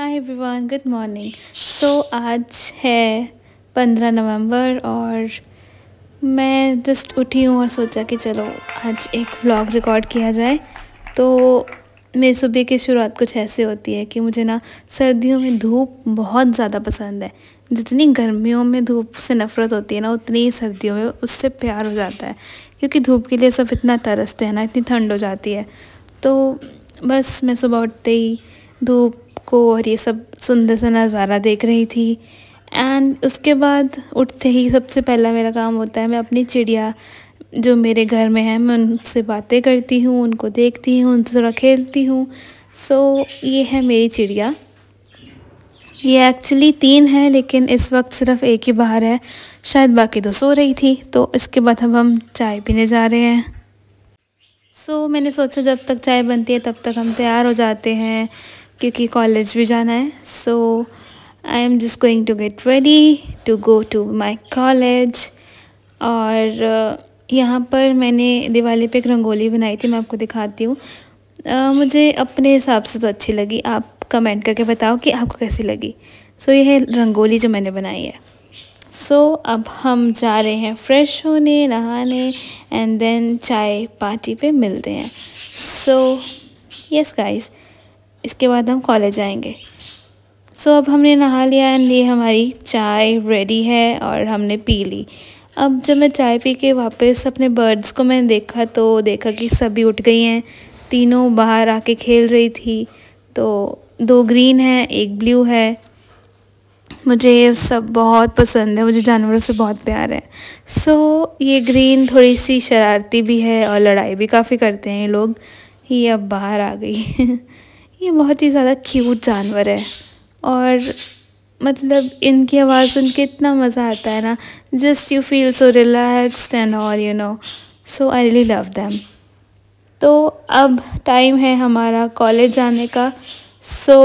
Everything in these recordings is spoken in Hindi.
हाय एवरीवन, गुड मॉर्निंग। तो आज है 15 नवंबर और मैं जस्ट उठी हूँ और सोचा कि चलो आज एक व्लॉग रिकॉर्ड किया जाए। तो मेरी सुबह की शुरुआत कुछ ऐसे होती है कि मुझे ना सर्दियों में धूप बहुत ज़्यादा पसंद है। जितनी गर्मियों में धूप से नफ़रत होती है ना, उतनी ही सर्दियों में उससे प्यार हो जाता है, क्योंकि धूप के लिए सब इतना तरसते हैं ना, इतनी ठंड हो जाती है। तो बस मैं सुबह उठते ही धूप को और ये सब सुंदर सा नज़ारा देख रही थी। एंड उसके बाद उठते ही सबसे पहला मेरा काम होता है, मैं अपनी चिड़िया जो मेरे घर में है, मैं उनसे बातें करती हूँ, उनको देखती हूँ, उनसे थोड़ा खेलती हूँ। सो ये है मेरी चिड़िया। ये एक्चुअली 3 है, लेकिन इस वक्त सिर्फ 1 ही बाहर है, शायद बाकी 2 सो रही थी। तो इसके बाद अब हम चाय पीने जा रहे हैं। सो मैंने सोचा जब तक चाय बनती है तब तक हम तैयार हो जाते हैं, क्योंकि कॉलेज भी जाना है। So I am just going to get ready to go to my college. और यहाँ पर मैंने दिवाली पे एक रंगोली बनाई थी, मैं आपको दिखाती हूँ। मुझे अपने हिसाब से तो अच्छी लगी, आप कमेंट करके बताओ कि आपको कैसी लगी। सो ये है रंगोली जो मैंने बनाई है। सो अब हम जा रहे हैं फ्रेश होने, नहाने, एंड देन चाय पार्टी पे मिलते हैं। सो यस गाइस, इसके बाद हम कॉलेज जाएंगे। सो अब हमने नहा लिया एंड ये हमारी चाय रेडी है और हमने पी ली। अब जब मैं चाय पी के वापस अपने बर्ड्स को मैंने देखा तो देखा कि सभी उठ गई हैं, तीनों बाहर आके खेल रही थी। तो 2 ग्रीन हैं, 1 ब्लू है। मुझे ये सब बहुत पसंद है, मुझे जानवरों से बहुत प्यार है। सो ये ग्रीन थोड़ी सी शरारती भी है और लड़ाई भी काफ़ी करते हैं ये लोग। ये अब बाहर आ गई। ये बहुत ही ज़्यादा क्यूट जानवर है और मतलब इनकी आवाज़ सुन के इतना मज़ा आता है ना, just you feel so relaxed and all, you know. So I really love them. तो अब टाइम है हमारा कॉलेज जाने का। सो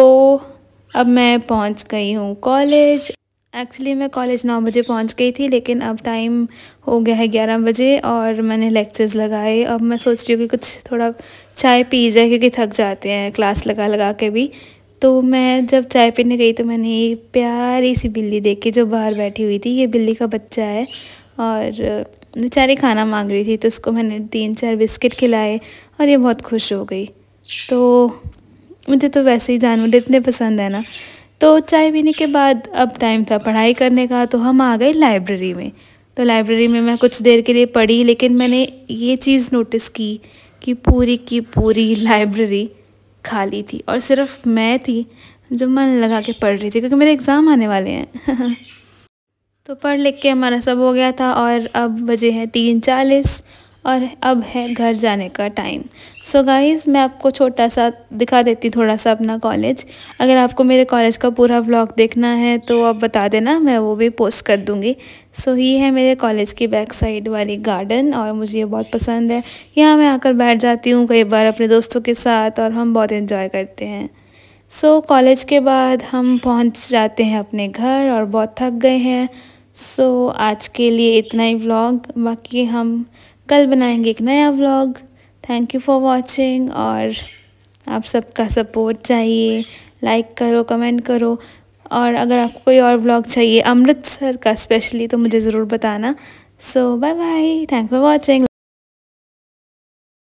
अब मैं पहुंच गई हूँ कॉलेज। एक्चुअली मैं कॉलेज 9 बजे पहुंच गई थी, लेकिन अब टाइम हो गया है 11 बजे और मैंने लेक्चर्स लगाए। अब मैं सोच रही हूँ कि कुछ थोड़ा चाय पी जाए, क्योंकि थक जाते हैं क्लास लगा लगा के भी। तो मैं जब चाय पीने गई तो मैंने ये प्यारी सी बिल्ली देखी जो बाहर बैठी हुई थी। ये बिल्ली का बच्चा है और बेचारी खाना मांग रही थी, तो उसको मैंने 3-4 बिस्किट खिलाए और ये बहुत खुश हो गई। तो मुझे तो वैसे ही जानवर इतने पसंद है ना। तो चाय पीने के बाद अब टाइम था पढ़ाई करने का, तो हम आ गए लाइब्रेरी में। तो लाइब्रेरी में मैं कुछ देर के लिए पढ़ी, लेकिन मैंने ये चीज़ नोटिस की कि पूरी की पूरी लाइब्रेरी खाली थी और सिर्फ मैं थी जो मन लगा के पढ़ रही थी, क्योंकि मेरे एग्ज़ाम आने वाले हैं। तो पढ़ लिख के हमारा सब हो गया था और अब बजे हैं 3:40 और अब है घर जाने का टाइम। सो गाइज़, मैं आपको छोटा सा दिखा देती थोड़ा सा अपना कॉलेज। अगर आपको मेरे कॉलेज का पूरा व्लॉग देखना है तो आप बता देना, मैं वो भी पोस्ट कर दूँगी। सो ये है मेरे कॉलेज की बैक साइड वाली गार्डन और मुझे ये बहुत पसंद है। यहाँ मैं आकर बैठ जाती हूँ कई बार अपने दोस्तों के साथ और हम बहुत इन्जॉय करते हैं। सो कॉलेज के बाद हम पहुँच जाते हैं अपने घर और बहुत थक गए हैं। सो आज के लिए इतना ही व्लॉग, बाकी हम कल बनाएंगे एक नया vlog. Thank you for watching और आप सबका सपोर्ट चाहिए। लाइक करो, कमेंट करो और अगर आपको कोई और व्लॉग चाहिए अमृतसर का स्पेशली तो मुझे ज़रूर बताना। So bye bye, thank for watching.